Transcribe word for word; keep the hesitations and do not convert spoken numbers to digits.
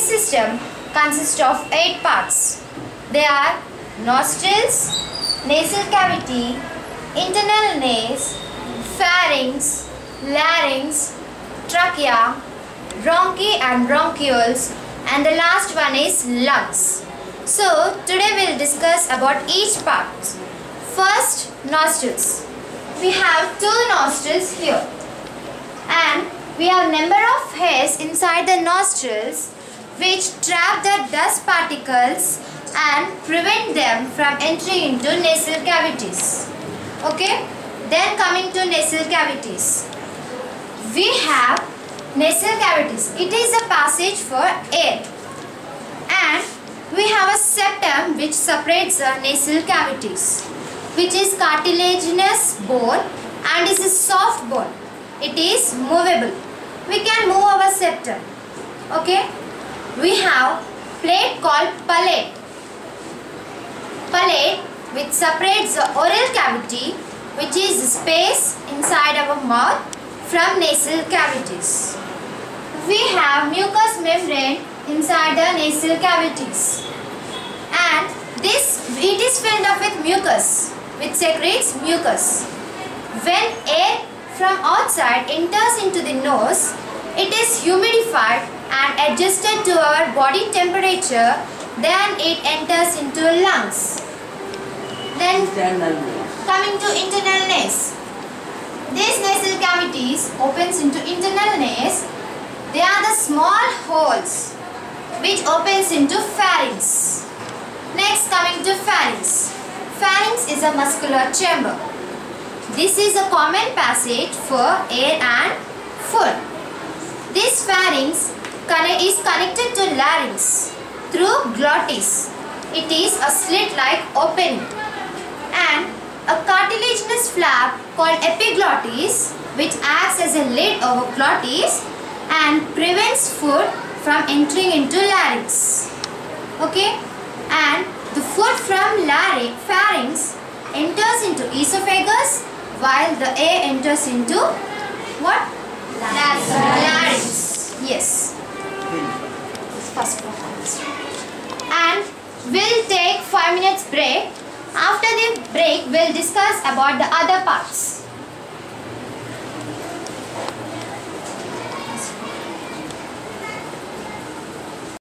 this system consists of eight parts. They are nostrils, nasal cavity, internal nase, pharynx, larynx, trachea, bronchi and bronchioles, and the last one is lungs. So today we will discuss about each part. First, nostrils. We have two nostrils here, and we have number of hairs inside the nostrils which trap the dust particles and prevent them from entering into nasal cavities. Okay, then coming to nasal cavities. We have nasal cavities. It is a passage for air, and we have a septum which separates the nasal cavities, which is cartilaginous bone and is a soft bone. It is movable. We can move our septum. Okay. We have plate called palate. Palate which separates the oral cavity, which is space inside our mouth, from nasal cavities. We have mucous membrane inside the nasal cavities, and this it is filled up with mucus, which secretes mucus. When air from outside enters into the nose, it is humidified and adjusted to our body temperature, then it enters into lungs. Then coming to internal nase. These nasal cavities opens into internal nase. They are the small holes which opens into pharynx. Next, coming to pharynx. Pharynx is a muscular chamber. This is a common passage for air and food. This pharynx is connected to larynx through glottis. It is a slit-like opening, and a cartilaginous flap called epiglottis, which acts as a lid over glottis and prevents food from entering into larynx. Okay, and the food from larynx pharynx enters into esophagus, while the air enters into what? Larynx. Larynx. Yes. First and we'll take five minutes break. After the break, we'll discuss about the other parts.